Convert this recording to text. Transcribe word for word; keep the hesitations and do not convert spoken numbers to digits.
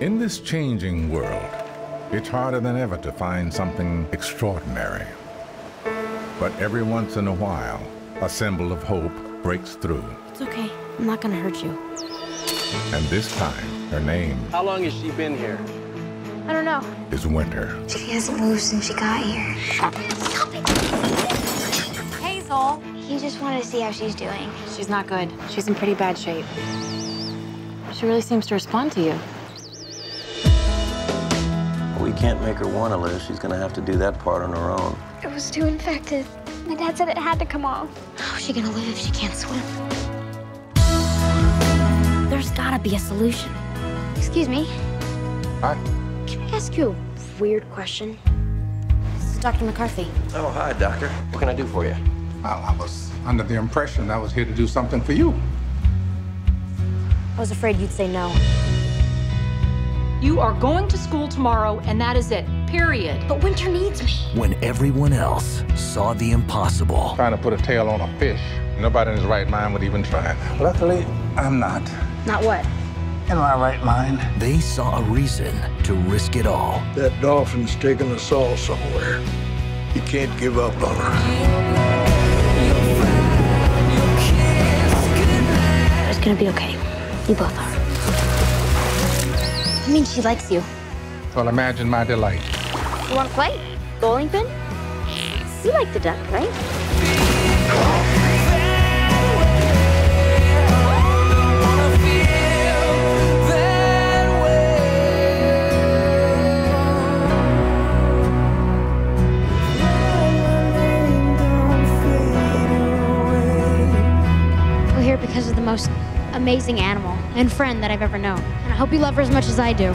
In this changing world, it's harder than ever to find something extraordinary. But every once in a while, a symbol of hope breaks through. It's okay. I'm not gonna hurt you. And this time, her name... How long has she been here? I don't know. ...is Winter. She hasn't moved since she got here. Stop it! Stop it! Hazel! You just wanted to see how she's doing. She's not good. She's in pretty bad shape. She really seems to respond to you. We can't make her want to live. She's gonna have to do that part on her own. It was too infected. My dad said it had to come off. How is she gonna live if she can't swim? There's gotta be a solution. Excuse me. Hi. Can I ask you a weird question? This is Doctor McCarthy. Oh, hi, Doctor. What can I do for you? Well, I was under the impression I was here to do something for you. I was afraid you'd say no. You are going to school tomorrow, and that is it, period. But Winter needs me. When everyone else saw the impossible. Trying to put a tail on a fish. Nobody in his right mind would even try. Luckily, I'm not. Not what? In my right mind. They saw a reason to risk it all. That dolphin's taking us all somewhere. You can't give up on her. It's gonna be okay. You both are. I mean, she likes you. Well, imagine my delight. You want to play? Bowling pin? You like the duck, right? Because of the most amazing animal and friend that I've ever known. And I hope you love her as much as I do.